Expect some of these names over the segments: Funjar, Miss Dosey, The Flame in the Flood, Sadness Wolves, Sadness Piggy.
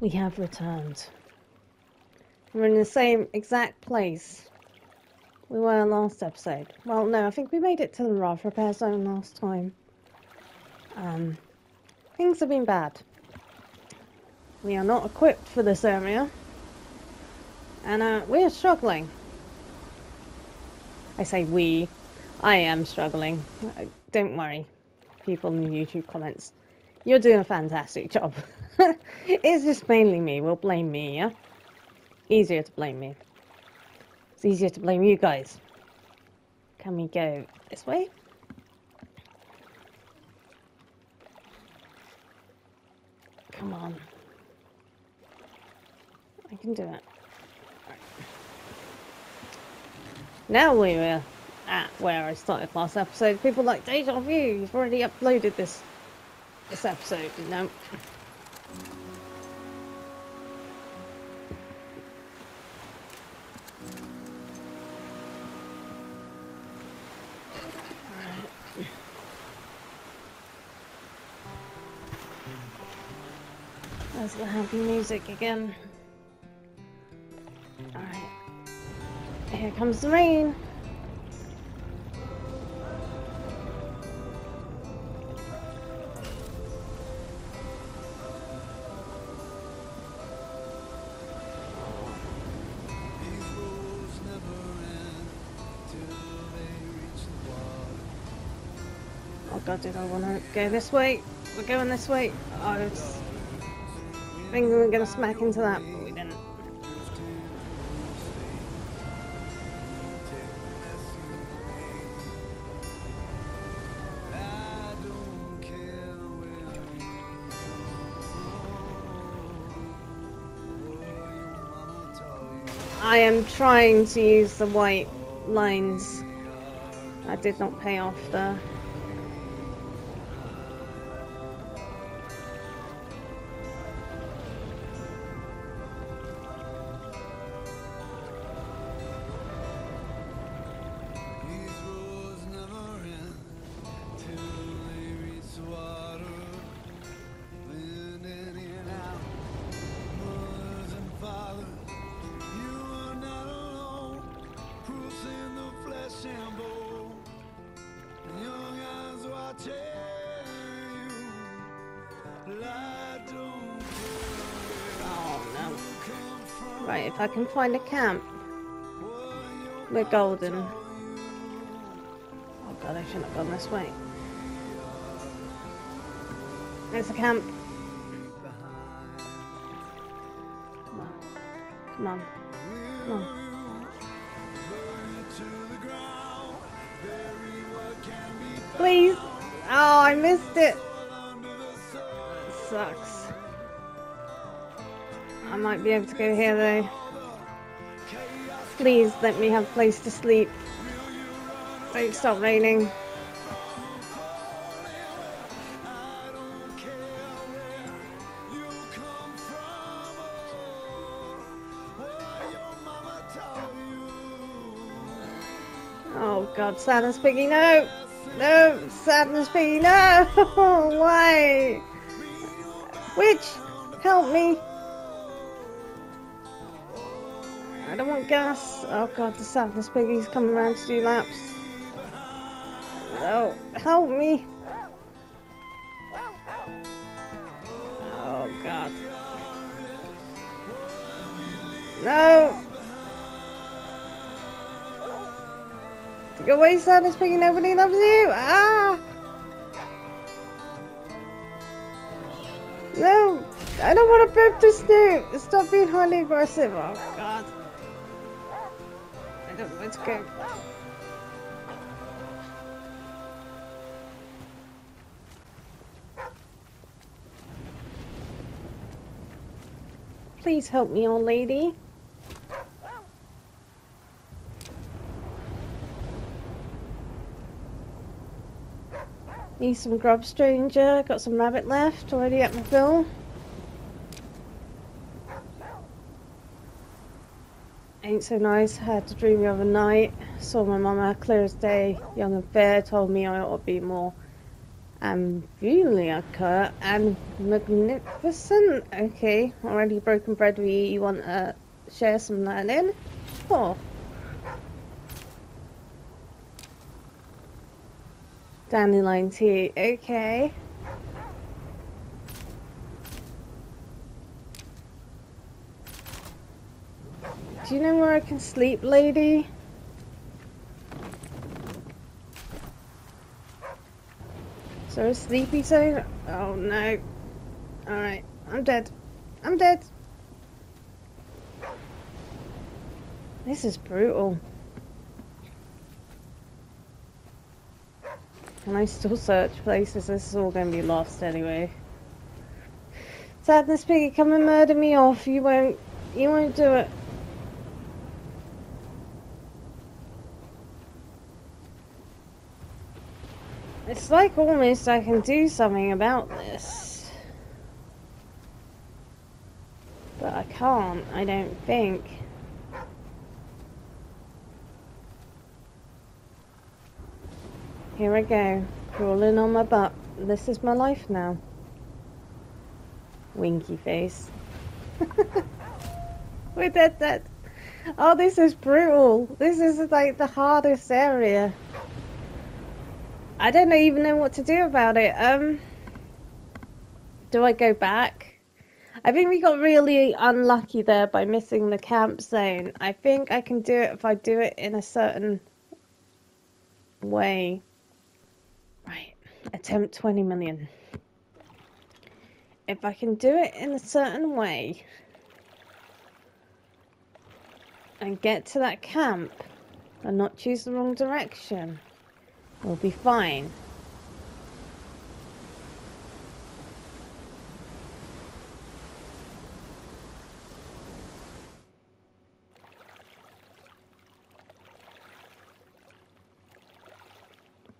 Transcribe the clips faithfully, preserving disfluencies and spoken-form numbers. We have returned. We're in the same exact place we were last episode. Well, no, I think we made it to the raft repair zone last time. Um, things have been bad. We are not equipped for this area. And uh, we're struggling. I say we. I am struggling. Don't worry, people in the YouTube comments. You're doing a fantastic job. It's just mainly me. We'll blame me, yeah? Easier to blame me. It's easier to blame you guys. Can we go this way? Come on. I can do it. Now we were at where I started last episode. People like, Deja Vu, you've already uploaded this this episode. No. There's the happy music again. Here comes the rain. Oh god, did I want to go this way? We're going this way. Oh, I was thinking we were going to smack into that, but we didn't. I am trying to use the white lines. I did not pay off the... Right, if I can find a camp, we're golden. Oh god, I shouldn't have gone this way. There's a camp. Come on. Come on. Come on. Please! Oh, I missed it! It sucks. I might be able to go here though. Please let me have a place to sleep. Don't stop raining. Oh god, Sadness Piggy, no! No! Sadness Piggy, no! Why? Witch, help me! I don't want gas. Oh god, the Sadness Piggy's coming around to do laps. Oh, help me. Oh god. No! Go away, Sadness Piggy, nobody loves you! Ah! No! I don't want to burp to Snoop! Stop being highly aggressive. Oh god. I don't know where to go. Please help me, old lady. Need some grub, stranger. Got some rabbit left. Already at my bill. Ain't so nice, had a dream the other night, saw my mama, clear as day, young and fair, told me I ought to be more Ambulica and magnificent. Okay, already broken bread. We you want to share some learning? Four. Dandelion tea. Okay. Do you know where I can sleep, lady? Is there a sleepy zone? Oh no. Alright, I'm dead. I'm dead. This is brutal. Can I still search places? This is all going to be lost anyway. Sadness Piggy, come and murder me off. You won't. You won't do it. It's like almost I can do something about this. But I can't, I don't think. Here I go, crawling on my butt. This is my life now. Winky face. We're dead, dead. Oh, this is brutal. This is like the hardest area. I don't even know what to do about it. Um, do I go back? I think we got really unlucky there by missing the camp zone. I think I can do it if I do it in a certain way. Right, attempt twenty million. If I can do it in a certain way and get to that camp and not choose the wrong direction, we'll be fine.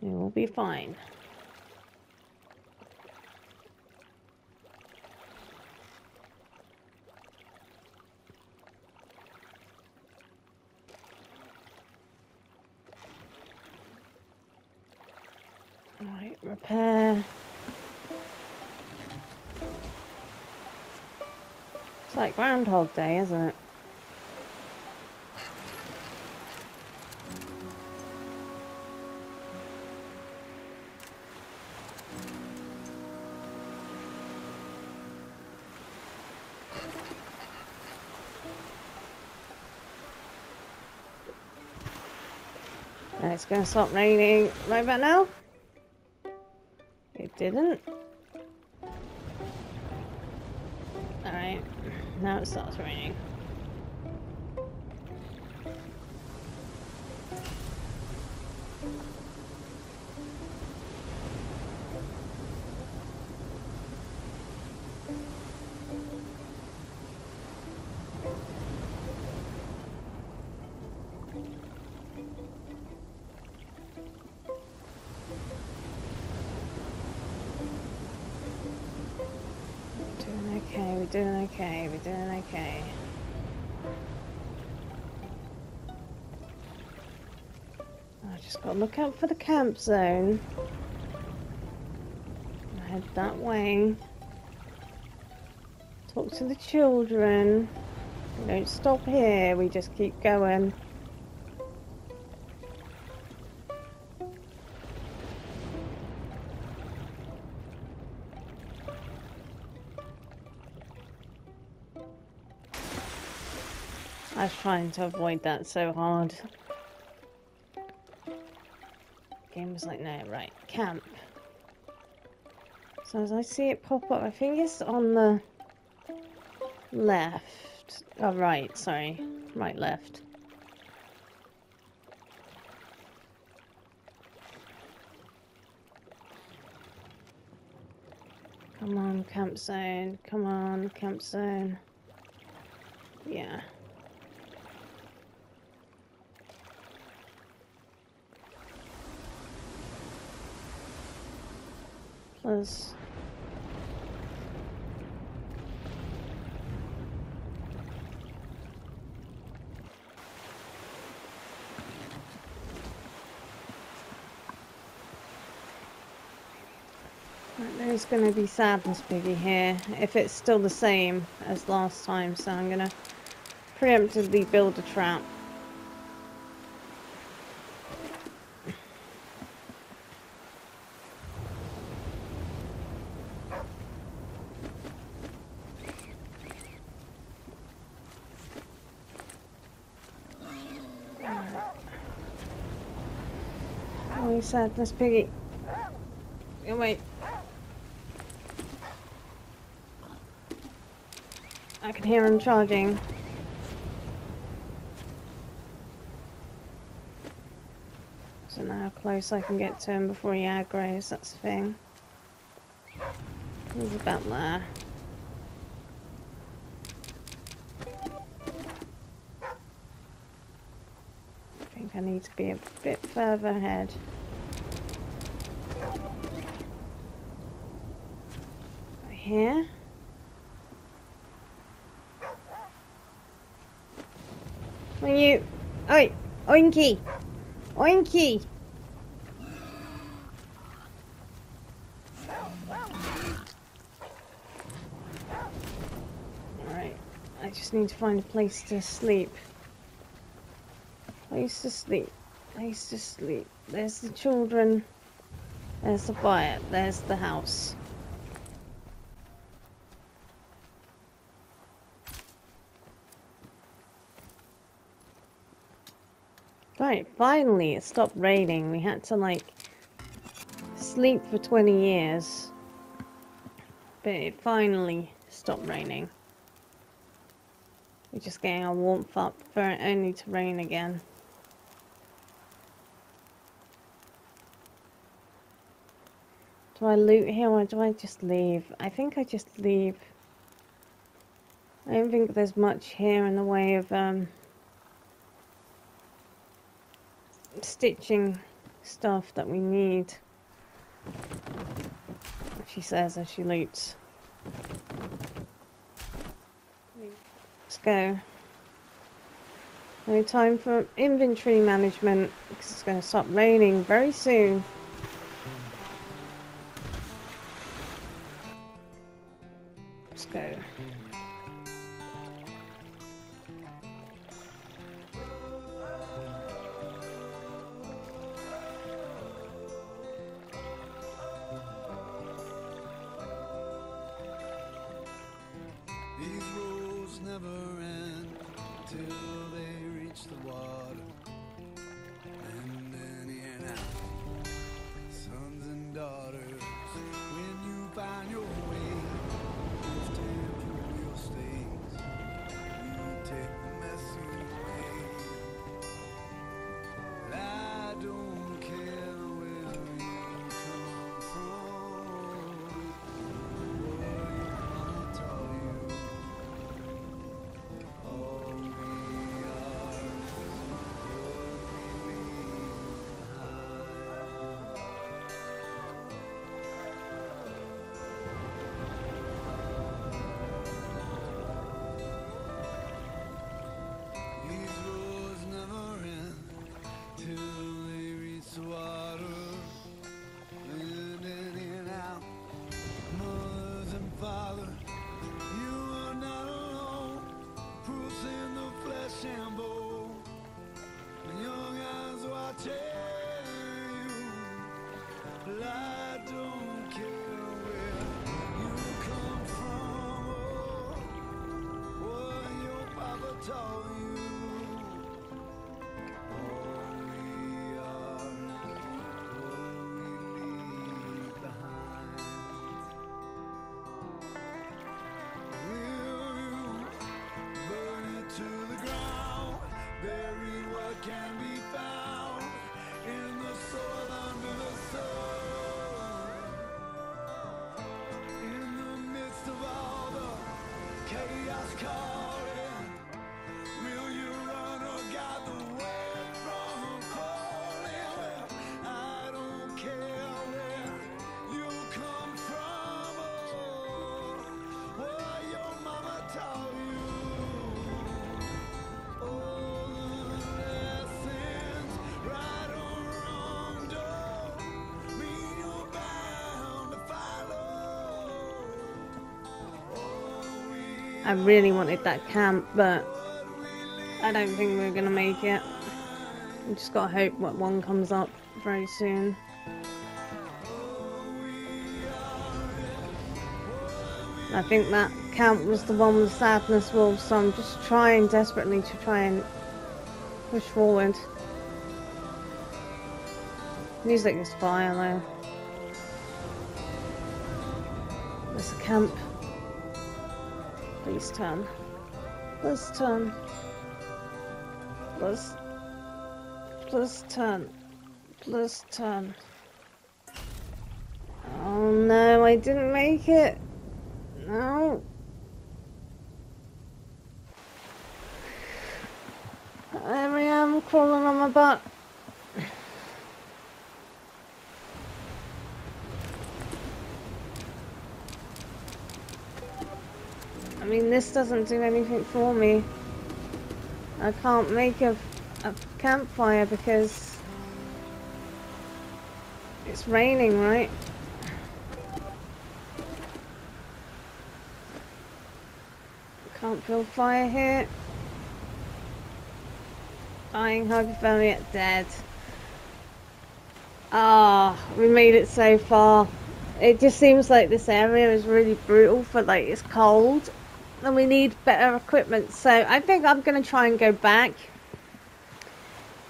We will be fine. Repair. It's like Groundhog Day, isn't it? And it's going to stop raining right about now. Didn't. Alright, now it starts raining. We're doing okay, we're doing okay. I just gotta look out for the camp zone. Head that way. Talk to the children. We don't stop here, we just keep going. I was trying to avoid that so hard. The game was like, no, right, camp. So as I see it pop up, I think it's on the left. Oh, right, sorry. Right, left. Come on, camp zone. Come on, camp zone. Yeah. Was There's gonna be Sadness Piggy here, if it's still the same as last time, so I'm gonna preemptively build a trap. Oh, Sadness Piggy. Oh, wait. I can hear him charging. So now how close I can get to him before he aggroes, that's the thing. He's about there. I think I need to be a bit further ahead. Right here. When you... Oi! Oinky! Oinky! Alright, I just need to find a place to sleep. Place to sleep. Place to sleep. There's the children. There's the fire. There's the house. Right, finally it stopped raining. We had to, like, sleep for twenty years. But it finally stopped raining. We're just getting our warmth up for it only to rain again. Do I loot here or do I just leave? I think I just leave. I don't think there's much here in the way of, um... stitching stuff that we need, she says as she loots. Let's go. No time for inventory management because it's going to stop raining very soon. Let's go. Can be found in the soil under the sun, in the midst of all the chaos calling. Will you run or guide the way from falling? Well, I don't care where you come from or what your mama taught you. Right or wrong, don't mean you're bound to follow. I really wanted that camp, but I don't think we're gonna make it. We just gotta hope what one comes up very soon. I think that camp was the one with Sadness Wolves, so I'm just trying desperately to try and push forward. Music is fire though. There's a camp. Please turn. Please turn. Please. Please turn. Please turn. Oh no, I didn't make it. No. There I am, crawling on my butt. I mean, this doesn't do anything for me. I can't make a, a campfire because it's raining, right? Can't build fire here. Dying hypothermia, dead. Ah, we made it so far. It just seems like this area is really brutal for, like, it's cold and we need better equipment. So I think I'm going to try and go back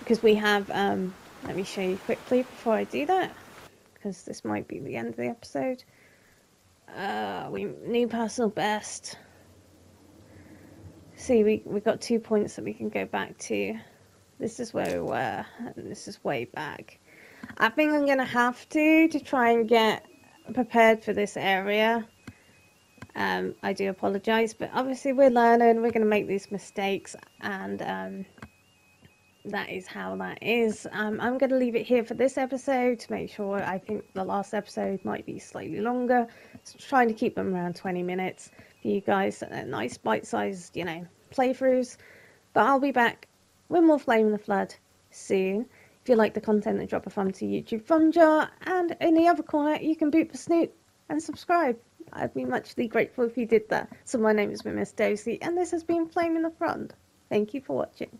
because we have, um, let me show you quickly before I do that because this might be the end of the episode. Uh, we need personal best. See, we, we've got two points that we can go back to. This is where we were, and this is way back. I think I'm going to have to, to try and get prepared for this area. Um, I do apologise, but obviously we're learning, we're going to make these mistakes, and um, that is how that is. Um, I'm going to leave it here for this episode to make sure. I think the last episode might be slightly longer. So trying to keep them around twenty minutes. For you guys, uh, nice bite-sized, you know, playthroughs. But I'll be back with more Flame in the Flood soon. If you like the content, then drop a thumb to YouTube Funjar, and in the other corner you can boot the snoot and subscribe. I'd be muchly grateful if you did that. So my name has been Miss Dosey, and this has been Flame in the Flood. Thank you for watching.